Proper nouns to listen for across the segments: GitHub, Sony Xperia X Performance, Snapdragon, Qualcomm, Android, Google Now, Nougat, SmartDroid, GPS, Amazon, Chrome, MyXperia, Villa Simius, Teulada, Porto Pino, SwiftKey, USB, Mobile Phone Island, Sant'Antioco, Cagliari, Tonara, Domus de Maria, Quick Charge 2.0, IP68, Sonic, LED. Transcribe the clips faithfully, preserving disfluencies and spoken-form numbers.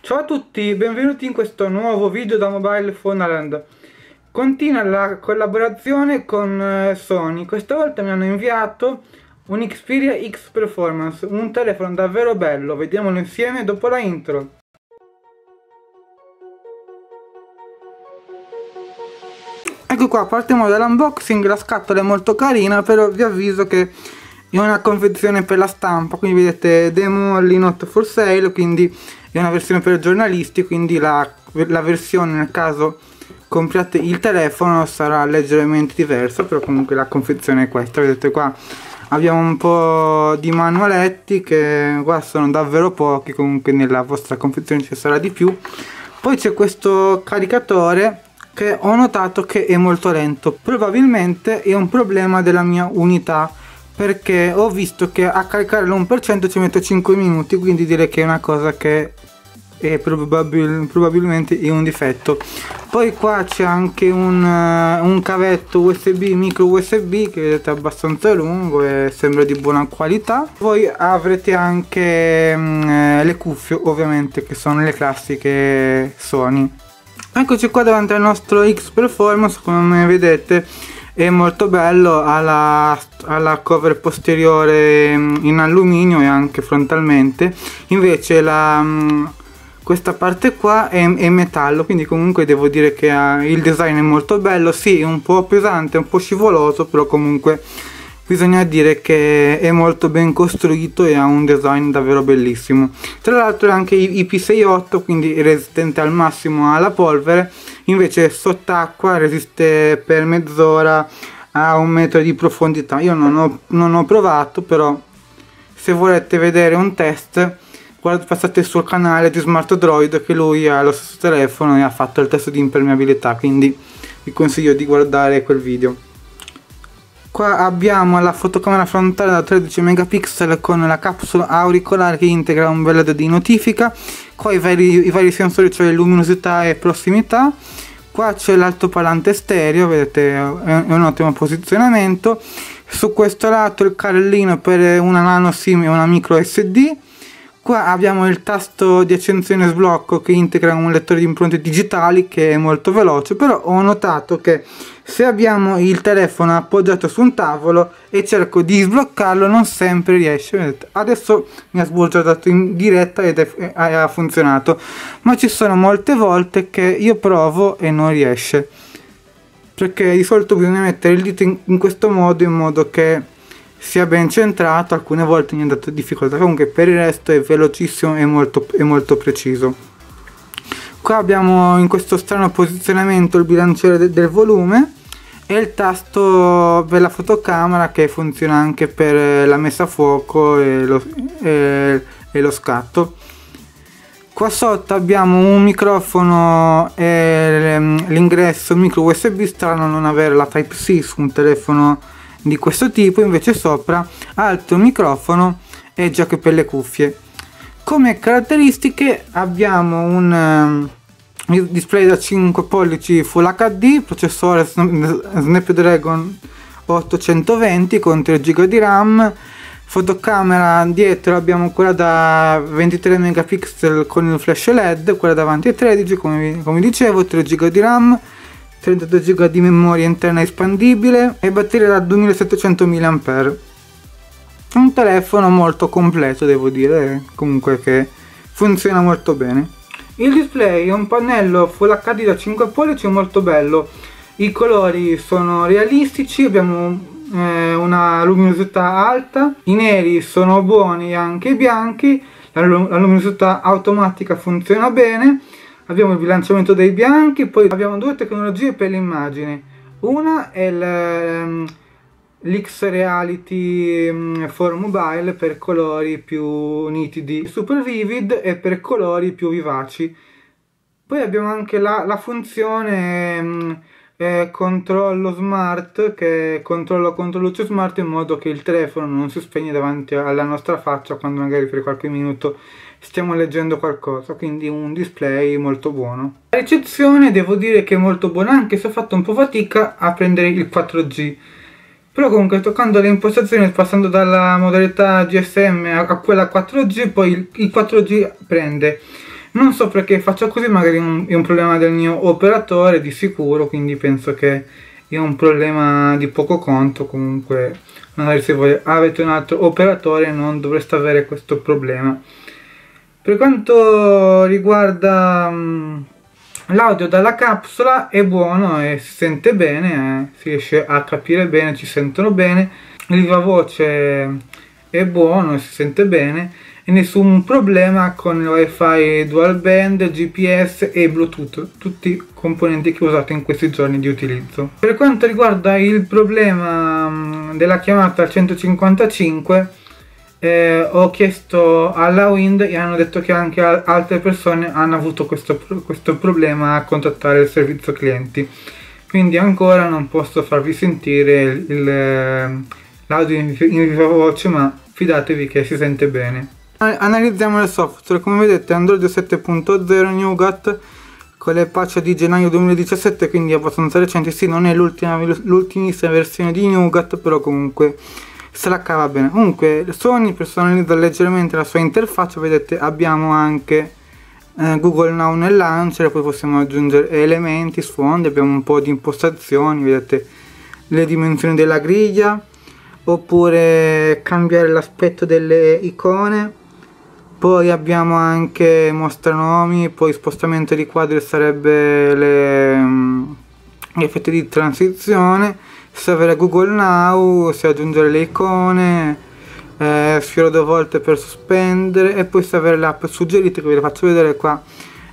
Ciao a tutti, benvenuti in questo nuovo video da Mobile Phone Island. Continua la collaborazione con Sony. Questa volta mi hanno inviato un Xperia X Performance, un telefono davvero bello. Vediamolo insieme dopo la intro. Ecco qua, partiamo dall'unboxing. La scatola è molto carina, però vi avviso che è una confezione per la stampa, quindi vedete demo only, not for sale, quindi è una versione per giornalisti, quindi la, la versione nel caso compriate il telefono sarà leggermente diversa, però comunque la confezione è questa. Vedete qua abbiamo un po' di manualetti che qua sono davvero pochi, comunque nella vostra confezione ci sarà di più. Poi c'è questo caricatore che ho notato che è molto lento, probabilmente è un problema della mia unità, perché ho visto che a caricare l'uno per cento ci metto cinque minuti, quindi direi che è una cosa che è probabil probabilmente è un difetto. Poi qua c'è anche un, uh, un cavetto U S B, micro U S B, che vedete è abbastanza lungo e sembra di buona qualità. Poi avrete anche um, le cuffie, ovviamente, che sono le classiche Sony. Eccoci qua davanti al nostro X Performance, come vedete è molto bello, ha la, ha la cover posteriore in alluminio e anche frontalmente, invece la, questa parte qua è, è metallo, quindi comunque devo dire che ha, il design è molto bello. Sì, è un po' pesante, un po' scivoloso, però comunque bisogna dire che è molto ben costruito e ha un design davvero bellissimo. Tra l'altro è anche I P sessantotto, quindi resistente al massimo alla polvere, invece sott'acqua resiste per mezz'ora a un metro di profondità. Io non ho, non ho provato, però se volete vedere un test passate sul canale di SmartDroid, che lui ha lo stesso telefono e ha fatto il test di impermeabilità, quindi vi consiglio di guardare quel video. Qua abbiamo la fotocamera frontale da tredici megapixel con la capsula auricolare che integra un bel L E D di notifica. Qua i vari, i vari sensori, cioè luminosità e prossimità. Qua c'è l'altopalante stereo, vedete è un ottimo posizionamento. Su questo lato il carrellino per una nano SIM e una micro S D. Qua abbiamo il tasto di accensione e sblocco che integra un lettore di impronte digitali che è molto veloce, però ho notato che se abbiamo il telefono appoggiato su un tavolo e cerco di sbloccarlo non sempre riesce. Vedete, adesso mi ha sbolgiato in diretta ed è, è, ha funzionato, ma ci sono molte volte che io provo e non riesce, perché di solito bisogna mettere il dito in, in questo modo, in modo che sia ben centrato. Alcune volte mi ha dato difficoltà, comunque per il resto è velocissimo e molto, è molto preciso. Qua abbiamo in questo strano posizionamento il bilanciere de del volume e il tasto per la fotocamera, che funziona anche per la messa a fuoco e lo, e, e lo scatto. Qua sotto abbiamo un microfono e l'ingresso micro U S B. Strano non avere la Type C su un telefono di questo tipo, invece sopra altro microfono e jack per le cuffie. Come caratteristiche abbiamo un um, display da cinque pollici Full H D, processore Snapdragon ottocentoventi con tre giga di RAM, fotocamera dietro abbiamo quella da ventitré megapixel con il flash L E D, quella davanti è tredici come, come dicevo, tre giga di RAM, trentadue giga di memoria interna espandibile e batteria da duemilasettecento milliampere-ore. Un telefono molto completo, devo dire, comunque che funziona molto bene. Il display è un pannello Full H D da cinque pollici molto bello, i colori sono realistici, abbiamo eh, una luminosità alta, i neri sono buoni e anche i bianchi, la, lum la luminosità automatica funziona bene. Abbiamo il bilanciamento dei bianchi, poi abbiamo due tecnologie per l'immagine. Una è l'X Reality for Mobile per colori più nitidi, Super Vivid e per colori più vivaci. Poi abbiamo anche la, la funzione eh, controllo smart, che è controllo contro luce smart, in modo che il telefono non si spegne davanti alla nostra faccia quando magari per qualche minuto stiamo leggendo qualcosa, quindi un display molto buono. La ricezione devo dire che è molto buona, anche se ho fatto un po' fatica a prendere il quattro G, però comunque toccando le impostazioni, passando dalla modalità G S M a quella quattro G, poi il quattro G prende. non so perché faccia così, magari è un problema del mio operatore di sicuro, quindi penso che è un problema di poco conto. Comunque magari se voi avete un altro operatore non dovreste avere questo problema. Per quanto riguarda um, l'audio dalla capsula, è buono e si sente bene, eh, si riesce a capire bene, ci sentono bene, il viva voce è buono e si sente bene, e nessun problema con il wifi dual band, G P S e Bluetooth, tutti i componenti che ho usato in questi giorni di utilizzo. Per quanto riguarda il problema della chiamata al centocinquantacinque, Eh, ho chiesto alla Wind e hanno detto che anche altre persone hanno avuto questo, questo problema a contattare il servizio clienti, quindi ancora non posso farvi sentire l'audio in, in viva voce, ma fidatevi che si sente bene. Analizziamo il software. Come vedete, Android sette punto zero Nougat con le patch di gennaio duemiladiciassette, quindi abbastanza recente. Sì, non è l'ultimissima versione di Nougat, però comunque se la cava bene. Comunque Sony personalizza leggermente la sua interfaccia. Vedete, abbiamo anche eh, Google Now nel launcher, poi possiamo aggiungere elementi, sfondi, abbiamo un po' di impostazioni, vedete le dimensioni della griglia, oppure cambiare l'aspetto delle icone, poi abbiamo anche mostra nomi, poi spostamento di quadri, sarebbe le, mh, gli effetti di transizione, se avere Google Now, se aggiungere le icone, eh, sfioro due volte per sospendere, e poi se avere l'app suggerite, che ve le faccio vedere qua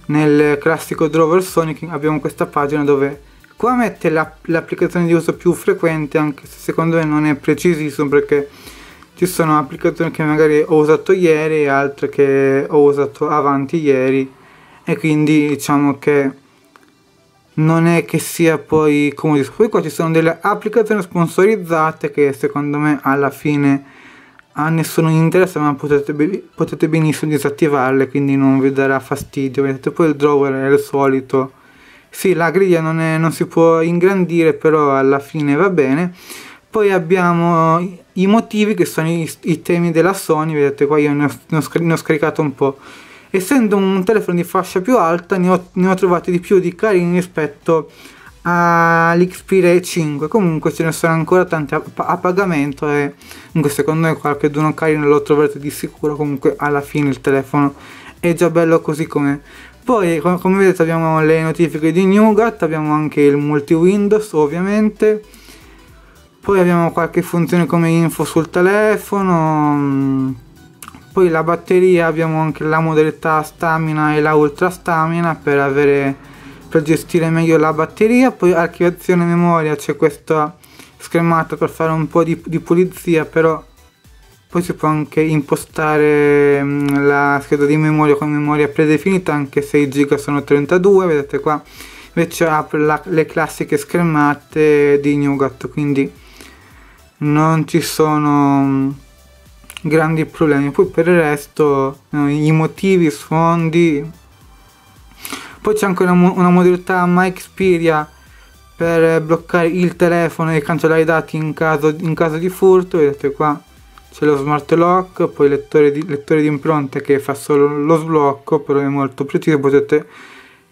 nel classico Drover Sonic. Abbiamo questa pagina dove qua mette l'applicazione di uso più frequente, anche se secondo me non è precisissimo, perché ci sono applicazioni che magari ho usato ieri e altre che ho usato avanti ieri, e quindi diciamo che non è che sia poi comodo. Poi qua ci sono delle applicazioni sponsorizzate che secondo me alla fine a nessuno interessa, ma potete, potete benissimo disattivarle, quindi non vi darà fastidio. Vedete, poi il drawer è il solito. Sì, la griglia non, è, non si può ingrandire, però alla fine va bene. Poi abbiamo i motivi, che sono i, i temi della Sony. Vedete qua io ne ho, ne ho, scar ne ho scaricato un po'. Essendo un telefono di fascia più alta, ne ho, ne ho trovati di più di carini rispetto all'Xperia cinque. Comunque ce ne sono ancora tanti a, a pagamento, e comunque secondo me qualche dono carino lo troverete di sicuro. Comunque alla fine il telefono è già bello così com'è. Poi com come vedete abbiamo le notifiche di Nougat, abbiamo anche il multi Windows ovviamente, poi abbiamo qualche funzione come info sul telefono, mh, poi la batteria, abbiamo anche la modalità stamina e la ultra stamina per, avere, per gestire meglio la batteria. Poi archiviazione memoria, c'è questa schermata per fare un po' di, di pulizia, però poi si può anche impostare mh, la scheda di memoria con memoria predefinita, anche se i giga sono trentadue. Vedete qua invece apre la, le classiche schermate di Nougat, quindi non ci sono Mh, grandi problemi. Poi per il resto no, i motivi, sfondi. Poi c'è anche una, una modalità MyXperia per bloccare il telefono e cancellare i dati in caso, in caso di furto. Vedete qua c'è lo smart lock, poi lettore di, lettore di impronte che fa solo lo sblocco, però è molto preciso. Potete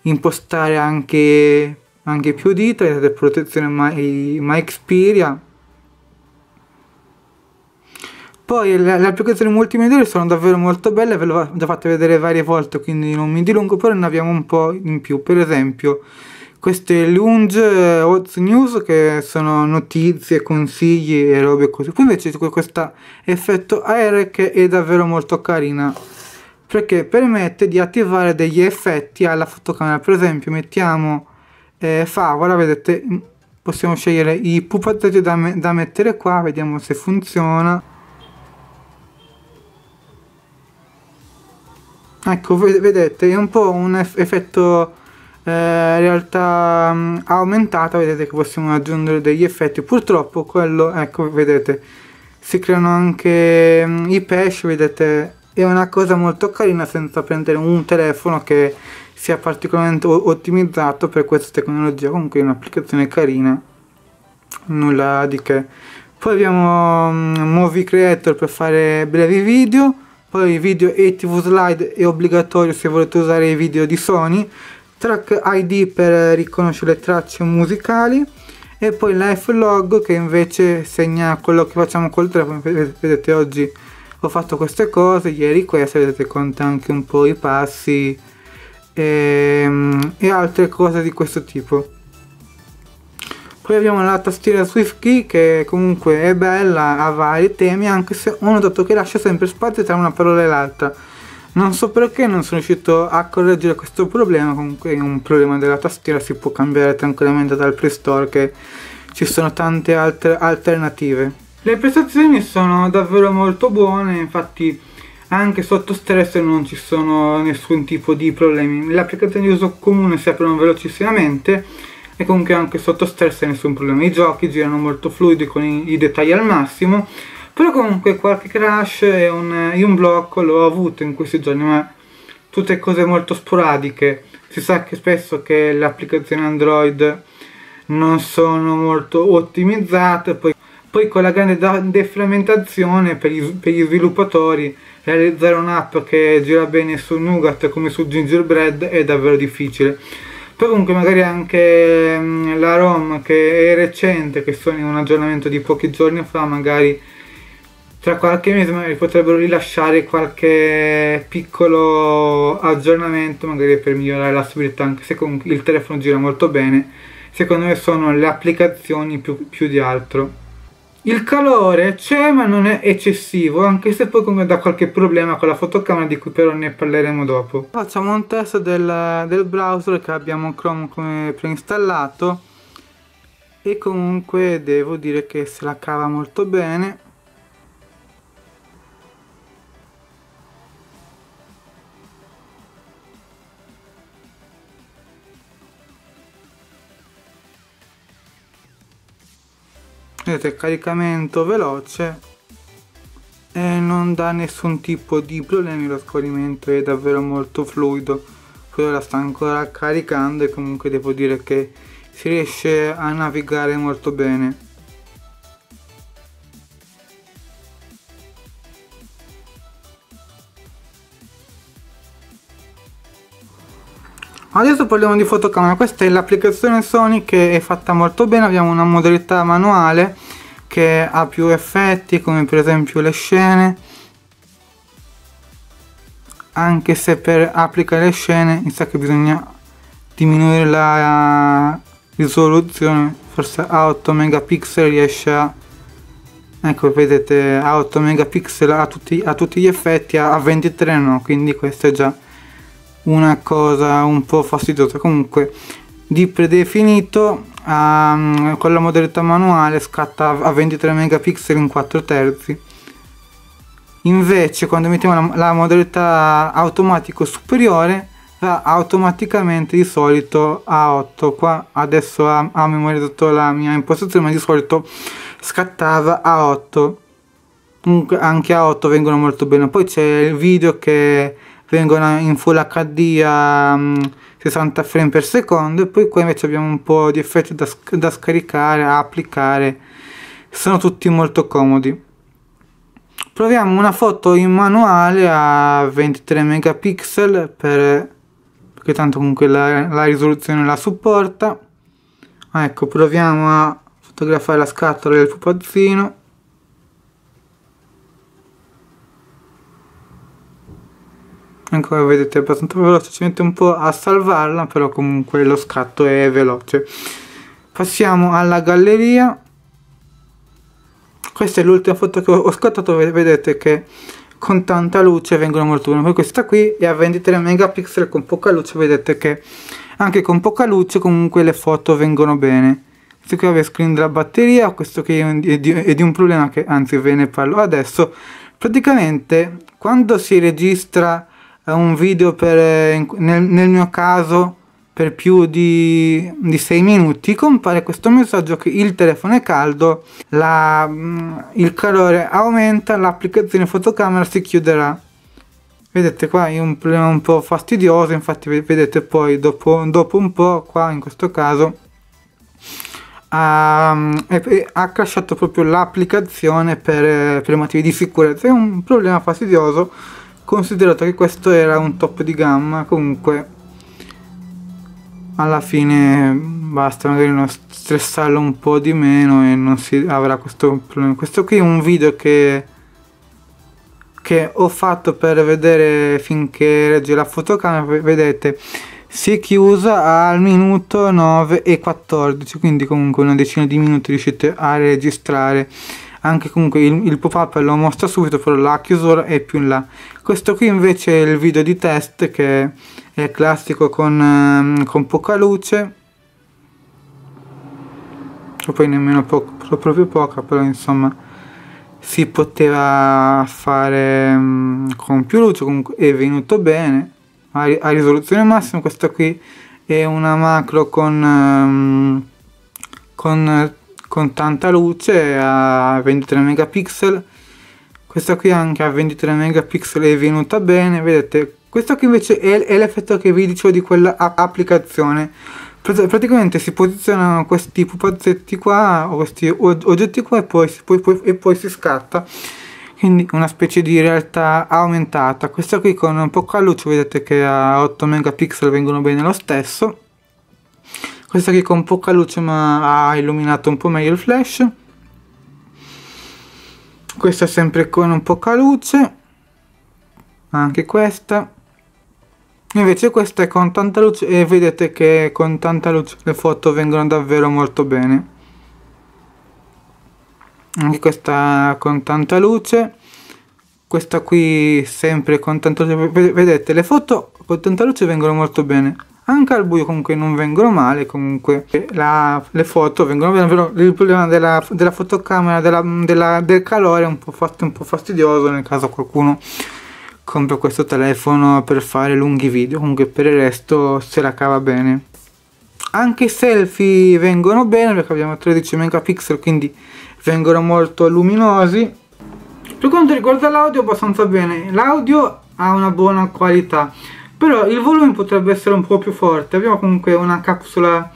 impostare anche, anche più dita. Vedete protezione My, MyXperia. Poi le, le applicazioni multimedia sono davvero molto belle, ve l'ho già fatto vedere varie volte, quindi non mi dilungo, però ne abbiamo un po' in più. Per esempio queste Lounge Hot News, che sono notizie, consigli e robe così. Poi invece c'è questo effetto aereo che è davvero molto carina, perché permette di attivare degli effetti alla fotocamera. Per esempio mettiamo eh, favola, vedete possiamo scegliere i pupazzetti da, me da mettere qua, vediamo se funziona. Ecco, vedete, è un po' un effetto eh, realtà mh, aumentata, vedete che possiamo aggiungere degli effetti. Purtroppo quello, ecco, vedete, si creano anche mh, i pesci, vedete, è una cosa molto carina senza prendere un telefono che sia particolarmente ottimizzato per questa tecnologia. Comunque è un'applicazione carina, nulla di che. Poi abbiamo mh, Movie Creator per fare brevi video. poi video e tv slide è obbligatorio se volete usare i video di Sony, track I D per riconoscere le tracce musicali e poi live log che invece segna quello che facciamo col telefono. Vedete, oggi ho fatto queste cose, ieri queste, vedete, conta anche un po' i passi e, e altre cose di questo tipo. Poi abbiamo la tastiera SwiftKey che comunque è bella, ha vari temi, anche se ho notato che lascia sempre spazio tra una parola e l'altra. Non so perché non sono riuscito a correggere questo problema, comunque è un problema della tastiera, si può cambiare tranquillamente dal Play Store che ci sono tante altre alternative. Le prestazioni sono davvero molto buone, infatti anche sotto stress non ci sono nessun tipo di problemi. Le applicazioni di uso comune si aprono velocissimamente e comunque anche sotto stress nessun problema, i giochi girano molto fluidi con i, i dettagli al massimo, però comunque qualche crash e un, e un blocco l'ho avuto in questi giorni, ma tutte cose molto sporadiche. Si sa che spesso che le applicazioni Android non sono molto ottimizzate, poi, poi con la grande defragmentazione per, per gli sviluppatori realizzare un'app che gira bene su Nougat come su Gingerbread è davvero difficile. Poi comunque magari anche la ROM che è recente, che sono in un aggiornamento di pochi giorni fa, magari tra qualche mese magari potrebbero rilasciare qualche piccolo aggiornamento magari per migliorare la stabilità, anche se comunque il telefono gira molto bene. Secondo me sono le applicazioni più, più di altro. Il calore c'è ma non è eccessivo, anche se poi comunque dà qualche problema con la fotocamera di cui però ne parleremo dopo. Facciamo un test del, del browser che abbiamo Chrome come preinstallato e comunque devo dire che se la cava molto bene. Vedete, caricamento veloce e non dà nessun tipo di problemi, lo scorrimento è davvero molto fluido. Poi ora sta ancora caricando e comunque devo dire che si riesce a navigare molto bene. Adesso parliamo di fotocamera. Questa è l'applicazione Sony che è fatta molto bene, abbiamo una modalità manuale che ha più effetti come per esempio le scene, anche se per applicare le scene mi sa che bisogna diminuire la risoluzione, forse a otto megapixel riesce a, ecco vedete, a otto megapixel a tutti, a tutti gli effetti, a ventitré no, quindi questo è già una cosa un po' fastidiosa. Comunque di predefinito um, con la modalità manuale scatta a ventitré megapixel in quattro terzi, invece quando mettiamo la, la modalità automatico superiore va automaticamente di solito a otto. Qua adesso ha, ha memorizzato la mia impostazione, ma di solito scattava a otto. Comunque anche a otto vengono molto bene. Poi c'è il video che vengono in Full H D a sessanta frame per secondo e poi qua invece abbiamo un po' di effetti da, sc da scaricare, a applicare, sono tutti molto comodi. Proviamo una foto in manuale a ventitré megapixel per, perché tanto comunque la, la risoluzione la supporta. Ecco, proviamo a fotografare la scatola del pupazzino. Come vedete è abbastanza veloce, ci mette un po' a salvarla, però comunque lo scatto è veloce. Passiamo alla galleria. Questa è l'ultima foto che ho scattato, vedete che con tanta luce vengono molto bene. Poi questa qui è a ventitré megapixel con poca luce, vedete che anche con poca luce comunque le foto vengono bene. Questo qui è screen della batteria, questo qui è di, è di un problema che anzi ve ne parlo adesso. Praticamente quando si registra un video per, nel, nel mio caso per più di, di sei minuti, compare questo messaggio che il telefono è caldo, la, il calore aumenta, l'applicazione fotocamera si chiuderà. Vedete, qua è un problema un po' fastidioso, infatti vedete poi dopo, dopo un po', qua in questo caso ha, ha crashato proprio l'applicazione per, per motivi di sicurezza. È un problema fastidioso considerato che questo era un top di gamma, comunque alla fine basta magari non stressarlo un po' di meno e non si avrà questo problema. Questo qui è un video che che ho fatto per vedere finché regge la fotocamera, vedete si è chiusa al minuto nove e quattordici, quindi comunque una decina di minuti riuscite a registrare. Anche comunque il, il pop-up lo mostra subito, però la chiusura è più in là. Questo qui invece è il video di test, che è classico con, eh, con poca luce, o poi nemmeno po proprio poca, però insomma si poteva fare mh, con più luce. Comunque è venuto bene a, a risoluzione massima. Questa qui è una macro con, mh, con con tanta luce a ventitré megapixel. Questa qui anche a ventitré megapixel è venuta bene, vedete. Questo qui invece è l'effetto che vi dicevo di quella applicazione. Praticamente si posizionano questi pupazzetti qua o questi oggetti qua e poi, poi, poi, e poi si scatta, quindi una specie di realtà aumentata. Questa qui con poca luce vedete che a otto megapixel vengono bene lo stesso. Questa qui con poca luce ma ha illuminato un po' meglio il flash. Questa sempre con poca luce. Anche questa. Invece questa è con tanta luce e vedete che con tanta luce le foto vengono davvero molto bene. Anche questa con tanta luce. Questa qui sempre con tanta luce. Vedete, le foto con tanta luce vengono molto bene. Anche al buio comunque non vengono male, comunque la, le foto vengono bene, però il problema della, della fotocamera della, della, del calore è un po', fast, un po' fastidioso nel caso qualcuno compra questo telefono per fare lunghi video. Comunque per il resto se la cava bene. Anche i selfie vengono bene perché abbiamo tredici megapixel, quindi vengono molto luminosi. Per quanto riguarda l'audio abbastanza bene, l'audio ha una buona qualità, però il volume potrebbe essere un po' più forte. Abbiamo comunque una capsula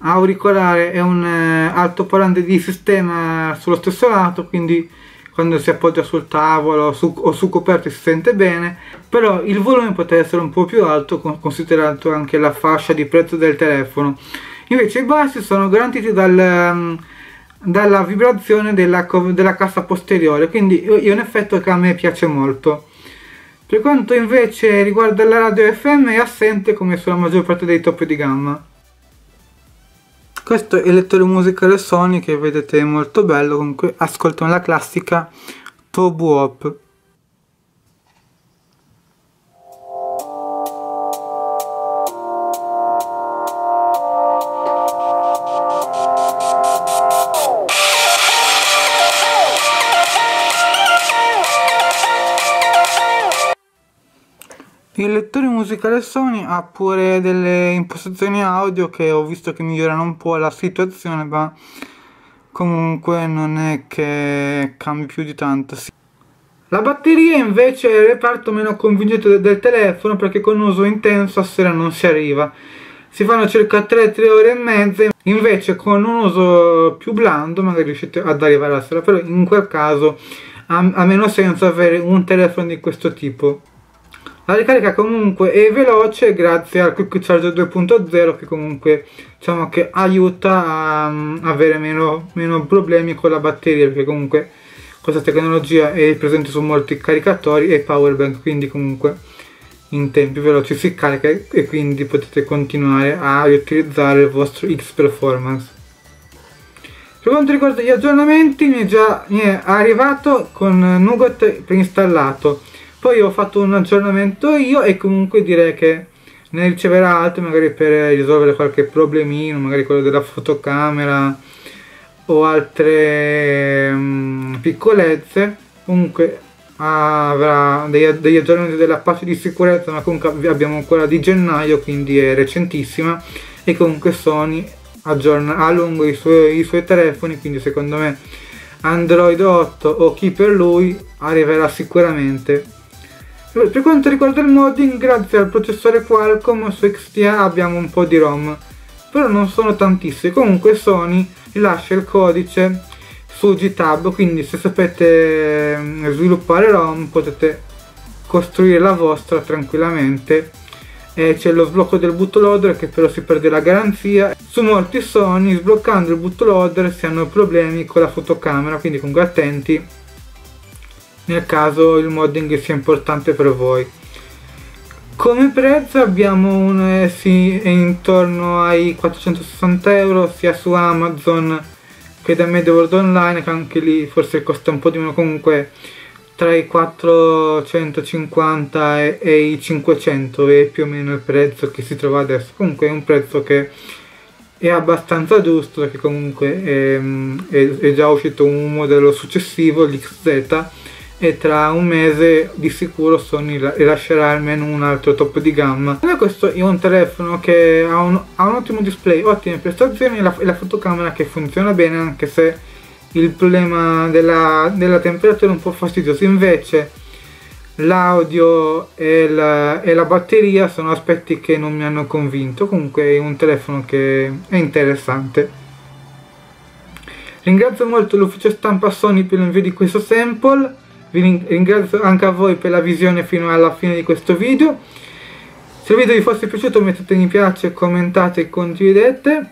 auricolare e un eh, altoparlante di sistema sullo stesso lato, quindi quando si appoggia sul tavolo su, o su coperte si sente bene, però il volume potrebbe essere un po' più alto considerato anche la fascia di prezzo del telefono. Invece i bassi sono garantiti dal, dalla vibrazione della, della cassa posteriore, quindi è un effetto che a me piace molto. Per quanto invece riguarda la radio F M è assente come sulla maggior parte dei top di gamma. Questo è il lettore musicale Sony che vedete è molto bello, comunque ascoltiamo la classica Tobu Hop. Il lettore musicale Sony ha pure delle impostazioni audio che ho visto che migliorano un po' la situazione, ma comunque non è che cambi più di tanto. La batteria invece è il reparto meno convincente del telefono, perché con uso intenso a sera non si arriva, si fanno circa tre tre ore e mezza, invece con un uso più blando magari riuscite ad arrivare alla sera, però in quel caso ha, ha meno senso avere un telefono di questo tipo. La ricarica comunque è veloce grazie al Quick Charge due punto zero, che comunque diciamo che aiuta a um, avere meno, meno problemi con la batteria, perché comunque questa tecnologia è presente su molti caricatori e power bank, quindi comunque in tempi veloci si carica e quindi potete continuare a riutilizzare il vostro X Performance. Per quanto riguarda gli aggiornamenti mi è già mi è arrivato con Nougat preinstallato. Poi ho fatto un aggiornamento io e comunque direi che ne riceverà altri magari per risolvere qualche problemino, magari quello della fotocamera o altre um, piccolezze. Comunque avrà degli, degli aggiornamenti della patch di sicurezza, ma comunque abbiamo quella di gennaio, quindi è recentissima, e comunque Sony aggiorna a lungo i suoi, i suoi telefoni, quindi secondo me Android otto o chi per lui arriverà sicuramente. Per quanto riguarda il modding, grazie al processore Qualcomm su Xperia abbiamo un po' di ROM, però non sono tantissimi. Comunque Sony rilascia il codice su GitHub, quindi se sapete sviluppare ROM potete costruire la vostra tranquillamente. Eh, c'è lo sblocco del bootloader, che però si perde la garanzia. Su molti Sony, sbloccando il bootloader, si hanno problemi con la fotocamera, quindi comunque attenti nel caso il modding sia importante per voi. Come prezzo abbiamo un eh, sì, intorno ai quattrocentosessanta euro sia su Amazon che da Media World Online, che anche lì forse costa un po' di meno, comunque tra i quattrocentocinquanta e, e i cinquecento è più o meno il prezzo che si trova adesso. Comunque è un prezzo che è abbastanza giusto, perché comunque è, è, è già uscito un modello successivo, l'X Z, e tra un mese di sicuro Sony rilascerà almeno un altro top di gamma. Questo è un telefono che ha un, ha un ottimo display, ottime prestazioni e la, la fotocamera che funziona bene, anche se il problema della, della temperatura è un po' fastidioso. Invece l'audio e, la, e la batteria sono aspetti che non mi hanno convinto. Comunque è un telefono che è interessante. Ringrazio molto l'ufficio stampa Sony per l'invio di questo sample. Vi ringrazio anche a voi per la visione fino alla fine di questo video. Se il video vi fosse piaciuto, mettete mi piace, commentate e condividete.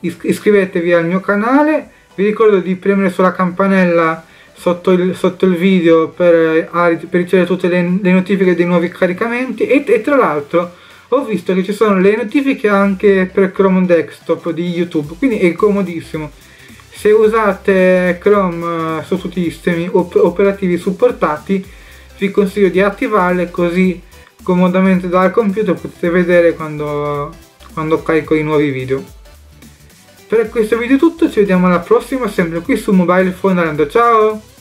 Iscrivetevi al mio canale. Vi ricordo di premere sulla campanella sotto il, sotto il video per, per ricevere tutte le, le notifiche dei nuovi caricamenti. E, e tra l'altro ho visto che ci sono le notifiche anche per Chrome Desktop di YouTube, quindi è comodissimo. Se usate Chrome su tutti i sistemi op operativi supportati, vi consiglio di attivarle, così comodamente dal computer potete vedere quando, quando carico i nuovi video. Per questo video è tutto, ci vediamo alla prossima, sempre qui su Mobile Phone Island. Ciao!